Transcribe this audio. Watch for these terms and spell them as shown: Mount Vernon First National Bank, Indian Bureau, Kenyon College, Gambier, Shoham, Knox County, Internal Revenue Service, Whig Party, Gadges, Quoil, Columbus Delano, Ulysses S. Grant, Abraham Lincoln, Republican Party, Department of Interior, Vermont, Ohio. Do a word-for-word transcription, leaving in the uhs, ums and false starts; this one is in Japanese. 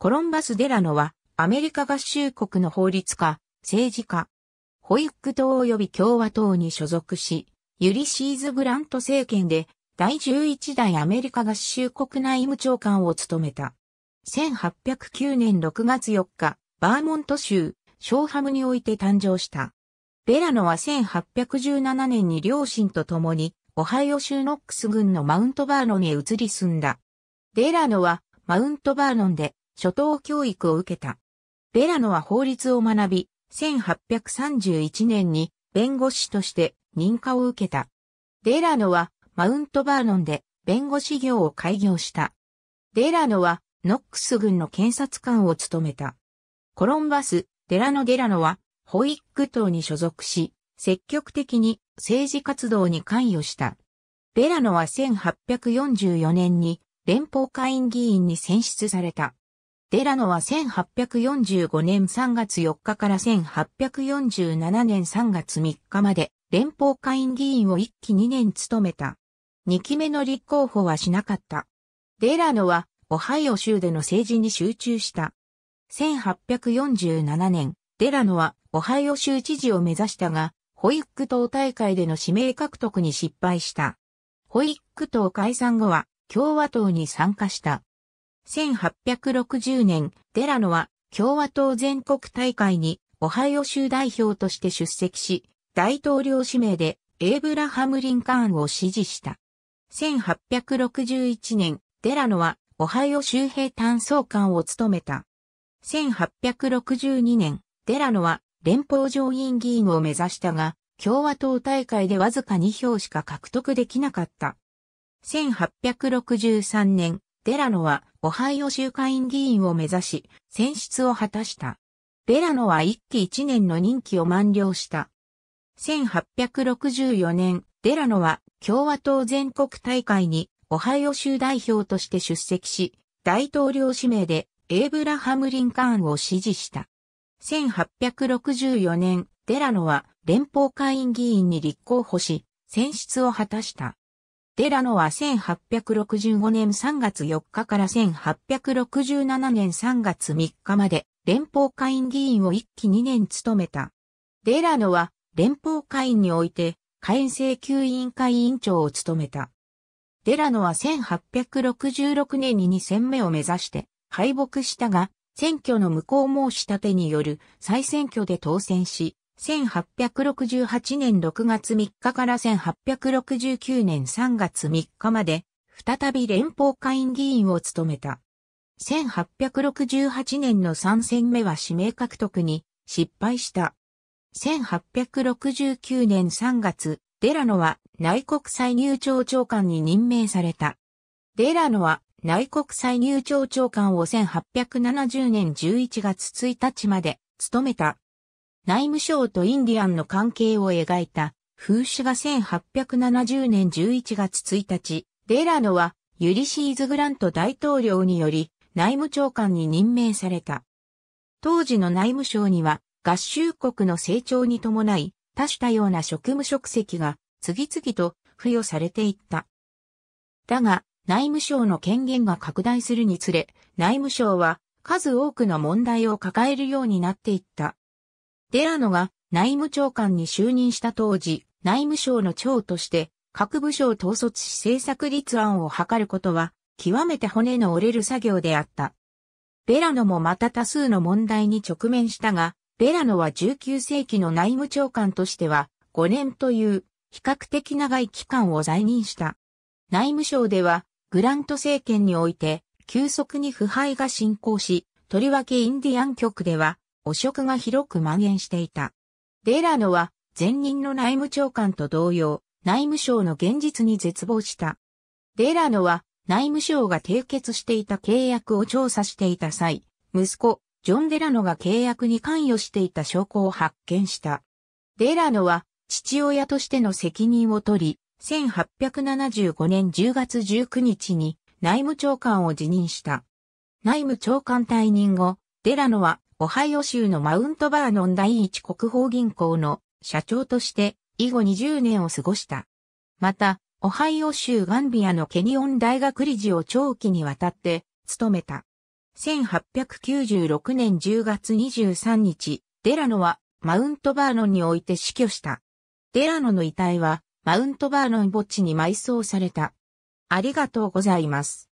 コロンバス・デラノは、アメリカ合衆国の法律家、政治家、ホイッグ党及び共和党に所属し、ユリシーズ・グラント政権で、だいじゅういちだいアメリカ合衆国内務長官を務めた。せんはっぴゃくきゅうねんろくがつよっか、バーモント州、ショーハムにおいて誕生した。デラノはせんはっぴゃくじゅうななねんに両親と共に、オハイオ州ノックス郡のマウントバーノンへ移り住んだ。デラノは、マウントバーノンで、初等教育を受けた。デラノは法律を学び、せんはっぴゃくさんじゅういちねんに弁護士として認可を受けた。デラノはマウントバーノンで弁護士業を開業した。デラノはノックス郡の検察官を務めた。コロンバス・デラノ・デラノはホイッグ党に所属し、積極的に政治活動に関与した。デラノはせんはっぴゃくよんじゅうよねんに連邦下院議員に選出された。デラノはせんはっぴゃくよんじゅうごねんさんがつよっかからせんはっぴゃくよんじゅうななねんさんがつみっかまで連邦下院議員をいっきにねん務めた。にきめの立候補はしなかった。デラノはオハイオ州での政治に集中した。せんはっぴゃくよんじゅうななねん、デラノはオハイオ州知事を目指したが、ホイッグ党大会での指名獲得に失敗した。ホイッグ党解散後は共和党に参加した。せんはっぴゃくろくじゅうねん、デラノは共和党全国大会にオハイオ州代表として出席し、大統領指名でエイブラハム・リンカーンを支持した。せんはっぴゃくろくじゅういちねん、デラノはオハイオ州兵隊総監を務めた。せんはっぴゃくろくじゅうにねん、デラノは連邦上院議員を目指したが、共和党大会でわずかにひょうしか獲得できなかった。せんはっぴゃくろくじゅうさんねん、デラノはオハイオ州下院議員を目指し、選出を果たした。デラノはいっきいちねんの任期を満了した。せんはっぴゃくろくじゅうよねん、デラノは共和党全国大会にオハイオ州代表として出席し、大統領指名でエイブラハム・リンカーンを支持した。せんはっぴゃくろくじゅうよねん、デラノは連邦下院議員に立候補し、選出を果たした。デラノはせんはっぴゃくろくじゅうごねんさんがつよっかからせんはっぴゃくろくじゅうななねんさんがつみっかまで連邦下院議員をいっきにねん務めた。デラノは連邦下院において下院請求委員会委員長を務めた。デラノはせんはっぴゃくろくじゅうろくねんににせんめを目指して敗北したが、選挙の無効申し立てによる再選挙で当選し、せんはっぴゃくろくじゅうはちねんろくがつみっかからせんはっぴゃくろくじゅうきゅうねんさんがつみっかまで再び連邦下院議員を務めた。せんはっぴゃくろくじゅうはちねんのさんせんめは指名獲得に失敗した。せんはっぴゃくろくじゅうきゅうねんさんがつ、デラノは内国歳入庁長官に任命された。デラノは内国歳入庁長官をせんはっぴゃくななじゅうねんじゅういちがつついたちまで務めた。内務省とインディアンの関係を描いた風刺画せんはっぴゃくななじゅうねんじゅういちがつついたち、デラノはユリシーズ・グラント大統領により内務長官に任命された。当時の内務省には合衆国の成長に伴い多種多様な職務職責が次々と付与されていった。だが内務省の権限が拡大するにつれ内務省は数多くの問題を抱えるようになっていった。デラノが内務長官に就任した当時、内務省の長として各部署を統率し政策立案を図ることは極めて骨の折れる作業であった。デラノもまた多数の問題に直面したが、デラノはじゅうきゅうせいきの内務長官としてはごねんという比較的長い期間を在任した。内務省ではグラント政権において急速に腐敗が進行し、とりわけインディアン局では汚職が広く蔓延していた。デラノは前任の内務長官と同様、内務省の現実に絶望した。デラノは内務省が締結していた契約を調査していた際、息子、ジョン・デラノが契約に関与していた証拠を発見した。デラノは父親としての責任を取り、せんはっぴゃくななじゅうごねんじゅうがつじゅうくにちに内務長官を辞任した。内務長官退任後、デラノはオハイオ州のマウントバーノン第一国宝銀行の社長として以後にじゅうねんを過ごした。また、オハイオ州ガンビアのケニオン大学理事を長期にわたって務めた。せんはっぴゃくきゅうじゅうろくねんじゅうがつにじゅうさんにち、デラノはマウントバーノンにおいて死去した。デラノの遺体はマウントバーノン墓地に埋葬された。ありがとうございます。